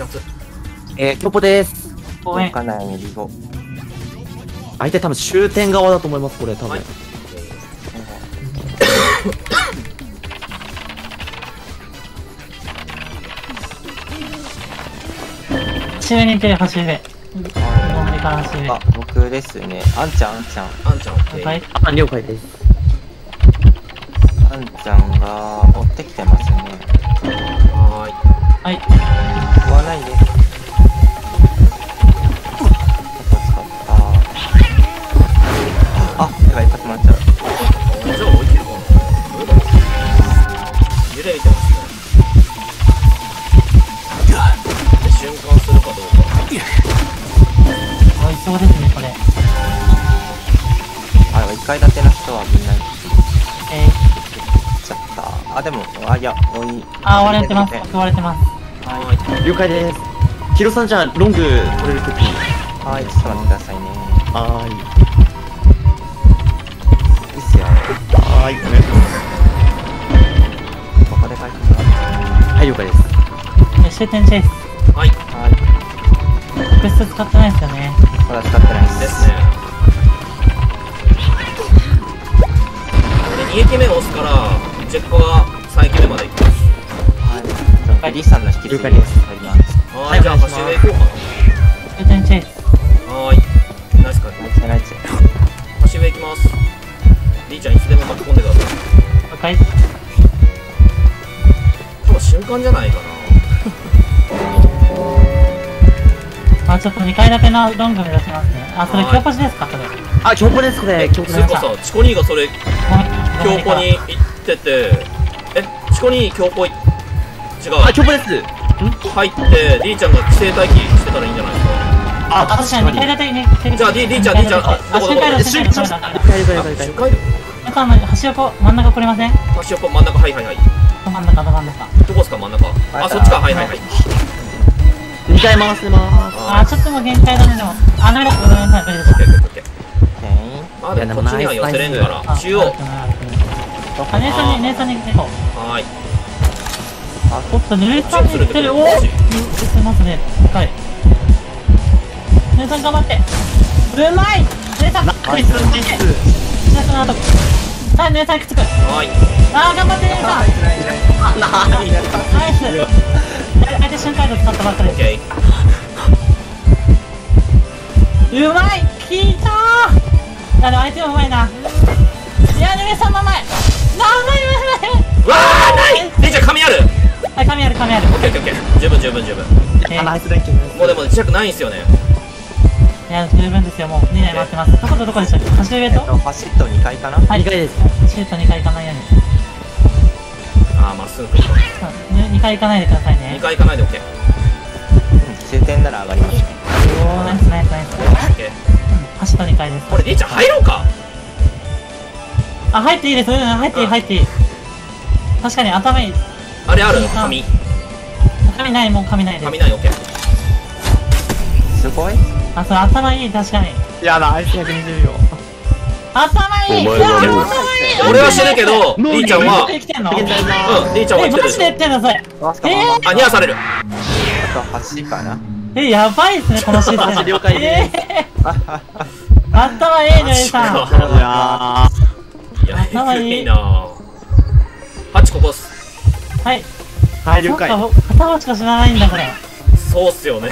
します。キョポです。かなりリゴ。相手多分終点側だと思いますこれ多分。はい、中に手走れ。あ、僕ですね。あんちゃん。あ、了解です。あんちゃんが追ってきてますね。はい。追わないです。あ、やばい、一発もらっちゃう。じゃあ、置いてるかな。揺れてますね。瞬間するかどうか。おいそうですね、これ。あ、1階建ての人はみんな。ちょっと、あ、でも、あ、いや、おい。あ、割れてます。割れてます。はい、了解です。ヒロさんじゃあ、ロング取れるとき。はい、ちょっと待ってくださいね。はい。はい、お願いします。ここで回復が。はい、了解です。終点チェイス。はい。はい。クエスト使ってないですよね。まだ使ってないですね。これ2駅目を押すから、10個が3駅目まで行きます。はい。リーさんの引き継ぎです。はい、じゃあ走りで行こうかな。終点チェイス。はい。ナイスか。走りで行きます。リーちゃんいつでも巻き込んでください。はい。この瞬間じゃないかな。あ、ちょっと2階建てのロング目指しますね。あ、それ強ポジですか、それ。あ、強ポですね。強ポ。それこそチコニーがそれ強ポに行ってて、チコニー強ポ違う。あ、強ポです。入ってリーちゃんが規制待機してたらいいんじゃないですか。あ、確かに2階建てにね。じゃあリーちゃんどこなんか端横真ん中来れません？端横真ん中、はい真ん中どこっすか？真ん中、あ、そっちか、はい2回回してます。あ、ちょっともう限界だね。でもあ、なるほど、まあでもこっちには寄せれんから中央姉さんに行こう。はい、おっと姉さんに行ってる。おー、寄せますね。はい姉さん頑張って。うまい。姉さん。姉さんくっつく。ああ、頑張って姉さん。ナイス。相手瞬間移動使ったばっかり。うまい。聞いた。あの相手もうまいな。いや、姉さんもうまい。うわあ、ない。姉ちゃん髪ある。はい、髪ある。オッケー十分。もうでも磁石ないんですよね。いや、十分ですよ、もう2台回ってます。どこでしたっけ？橋上と？橋と2階かな？はい、2階です。橋と2階行かないように。あー、まっすぐ来る。2階行かないでくださいね。2階行かないで OK。終点なら上がりますね。おー、ナイス。橋と2階です。これ、りーちゃん入ろうか？あ、入っていいです。入っていい。確かに頭いい。あれある？紙。紙ない、もう紙ないです。紙ない、OK。すごい？あ、そう、頭いい、確かに。やだ、あいつ120秒。頭いい。俺はしてるけど、リーちゃんは。うん、リーちゃんは生きてる。マジでやってんの、それ。あ、ニャーされる。あと8かな。やばいっすね、このシーズン。了解です。頭いいね、さん。頭いいな。8ここっす。はい。はい、了解。片方しか知らないんだ、これ。そうっすよね。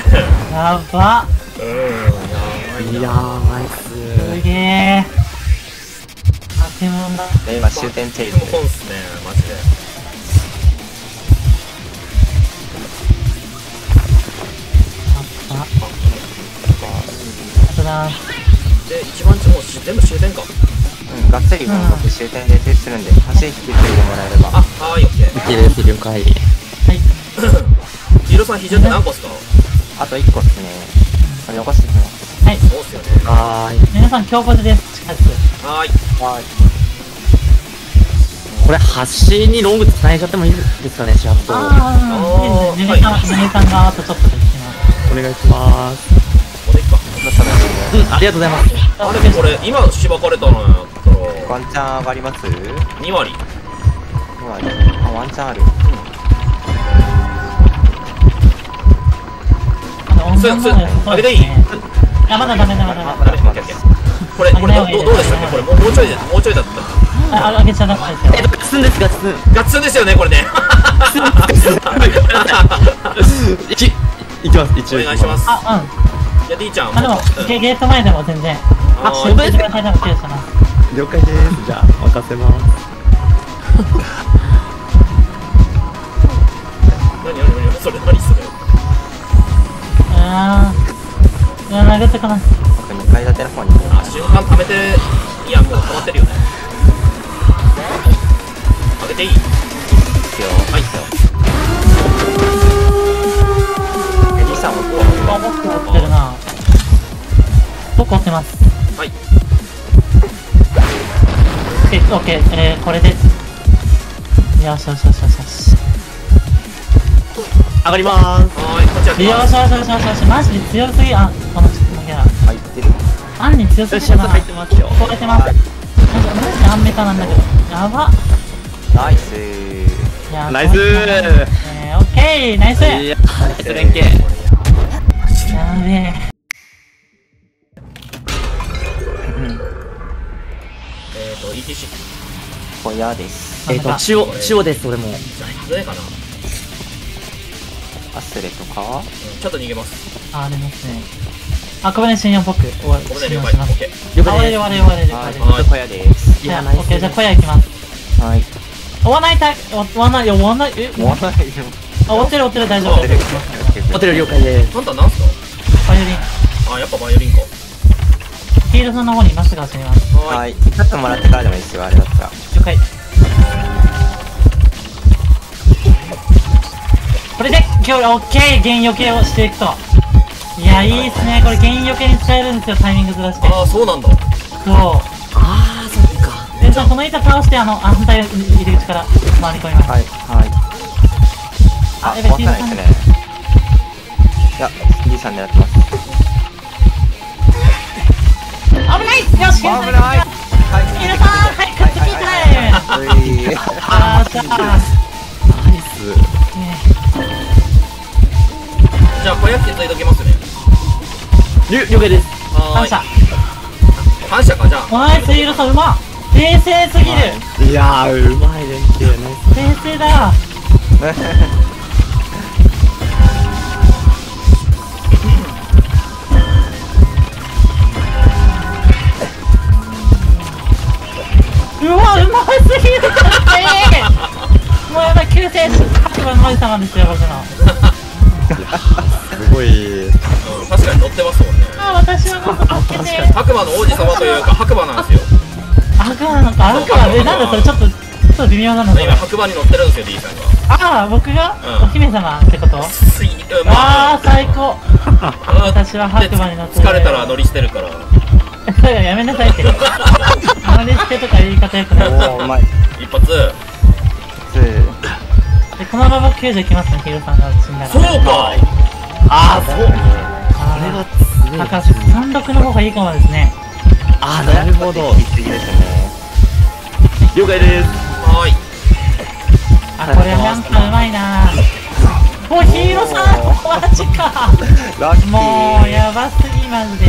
やば。いやー、ナイス。すげえ。あ、手もんだ。今終点チェイス。本っすね、マジで。あとだ。で、一番地も全部終点か。うん、がっつり分割終点で停止するんで、走り引き継いでもらえれば。あ、はい、オッケー。オッケーです、了解。はい。ヒロさん、非常に何個っすか？あと1個っすね。よこしてきます。はい。そうですよね。はい。皆さん強固です。近づく。はい。はい。これ橋にロング繋いじゃってもいいですかね、シャフト。ああ。ねねさんがあとちょっとできます。お願いします。これか。うん。ありがとうございます。あれこれ今しばかれたのやったら。ワンチャン上がります？2割。2割。あ、ワンチャンある。上げていい？まだダメだまだダメ。これどうでしたっけ？これもうちょいもうちょいだった。上げちゃダメです。ガツンですガツン。ガツンですよねこれね。いきます一応。お願いします。あうん。いやDちゃん。あでもゲート前でも全然。あ本当ですか？了解です。じゃあ任せます。それ何する？ああ、いや投げてかな。2階建ての方に。あ、瞬間溜めて、いやもう溜まってるよね。上げていい？いいよ。はい。エリさんもこう。僕持ってるな。僕持ってます。はい。オッケー、これで。よしよしよしよし。上がります。よしマジで強すぎ。あ、このキャラ入ってる。あんに強すぎるな。入ってますよ。超えてます。マジでアンメカなんだけど。やば。ナイス。ナイス。オッケー、ナイス。連携。やべえ。ETC。小屋です。千代です。俺も。上かな。アスレとかちょっと逃げます。あ、ありますね。あ、ここで信用僕。おわ、ここで了解。オッケー。終われる。はい、小屋です。じゃあ、オッケー、じゃあ小屋行きます。はい。終わない。終わないよ。あ、終わってる、大丈夫。終わってる、了解です。あんたなんすか？バイオリン。あ、やっぱバイオリンか。ヒールさんの方にいますが、すみません。はい。立ってもらってからでもいいですよ、あれだったら。了解。これで今日オッケー原余計をしていくと、いやいいっすね。これ原余計に使えるんですよ、タイミングずらして。ああそうなんだ。そう。ああそっか。でこの板倒して反対入り口から回り込みます。はい。あやばいですね。いやDさん狙ってます。危ない。よし。危ない。皆さんはいくっつきたい。ああじゃあ。ナイス。じゃあ小屋手伝いときますね。了解です。反射かじゃあ。ナイスヒールさんうま。冷静すぎる。いやーうまい連携ね。冷静だ。うわうますぎる。もうやばい救世主覚悟の森様ですよ僕の。すごい。確かに乗ってますもんね。あ、私は助けて。白馬の王子様というか白馬なんですよ。白馬なんかなんだそれちょっと微妙なの。今白馬に乗ってるんですよ D さんが。ああ僕がお姫様ってこと？ああ最高。私は白馬に乗って。疲れたら乗り捨てるから。そうやめなさいって。乗り捨てとか言い方よくない。おおうまい。一発。このまま90いきますね、ヒロさんが死んだら。そうかああ、そうあれが高橋、36の方がいいかもですね。ああ、なるほど。了解です。はい。あ、これはなんかうまいなぁ。もうヒーローさんマジかラッキー。もう、やばすぎ、マジで。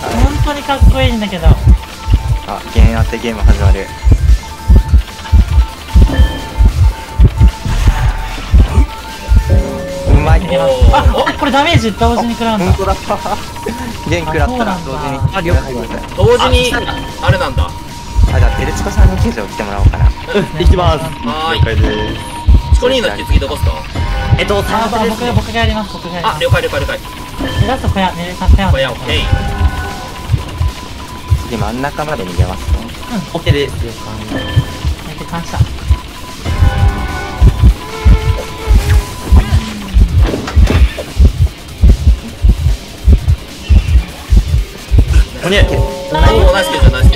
本当にかっこいいんだけど。あ、弦当てゲーム始まる。あ、これダメージ同時に食らうんだ。本当だ。元食らったら同時に。あ、了解。同時にあれなんだ。あ、じゃあデルチコさんに救助を来てもらおうかな。行きます。はい。了解です。チコニーの引き継ぎどこですか？サーバー僕がやります。あ、了解。ラスト小屋寝れさせよう。小屋オッケー。次真ん中まで逃げますね。うん。オッケーです。やって感謝。おね、大好き。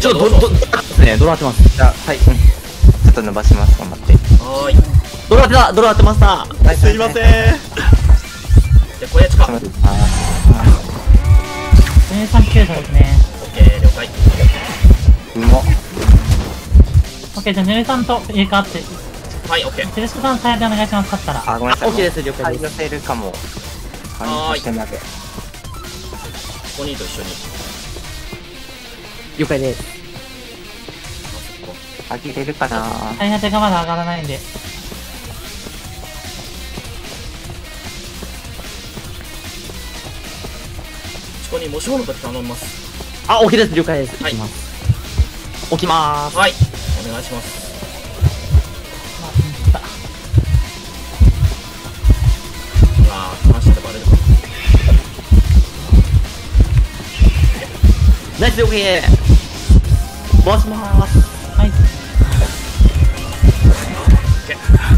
ちょっとドロ当てます。じゃあはい、ちょっと伸ばします。頑張って。はい。ドロ当てました。すいません。じゃこれ近。1390ですね。オッケー了解。うま。オッケーじゃあねるさんと入れ替わって。はい、オッケー。セルスさん、最悪お願いします、勝ったら。あ、ごめんなさい。オッケーです、了解です。寄せるかも。はい。ここにと一緒に。了解です。あげれるかなぁ。大変手がまだ上がらないんで。ここに模試の時頼みます。あ、オッケーです、了解です。はい。置きまーす。はい。お願いします。ナイス、オッケー。回しまーす。はい。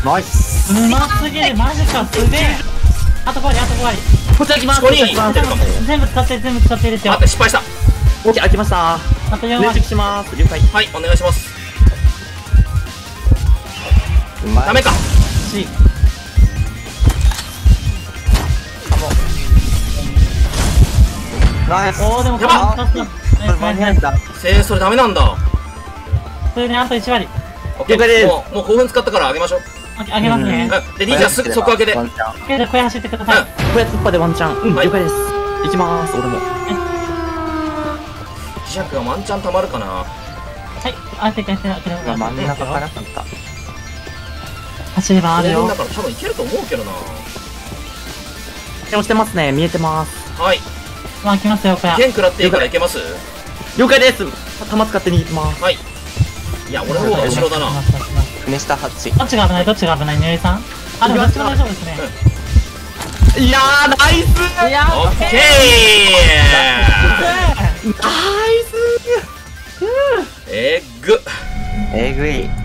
ナイス。うますぎる、マジか、すげえ。あと5割、あと5割。こっち開きます。全部使って、全部使って入れてよ。失敗した。オッケー、開きました。あと4割。します。了解。はい、お願いします。ダメか。C。ナイス。おお、でも、間に合った。それダメなんだ。それね、あと1割。オッケー。もう興奮使ったからあげましょう。あげますね。で、リーチャーすぐそこ開けて。小屋走ってください。小屋突破でワンチャン。了解です。行きまーす、俺も。磁石がワンチャンたまるかな。はい、あてかしてなくても。真ん中からだった。走ればあるよ。だから多分いけると思うけどな。でもしてますね、見えてます。はい。まあ、来ますよ、小屋。剣食らっていいからいけます。了解です。弾使って逃げてます。はい。いや、俺の方が後ろだな。目下8。どっちが危ない、どっちが危ない、ねえさん。あ、でもどっちも大丈夫ですね。いやー、ナイス。オッケー。ナイス。えぐい。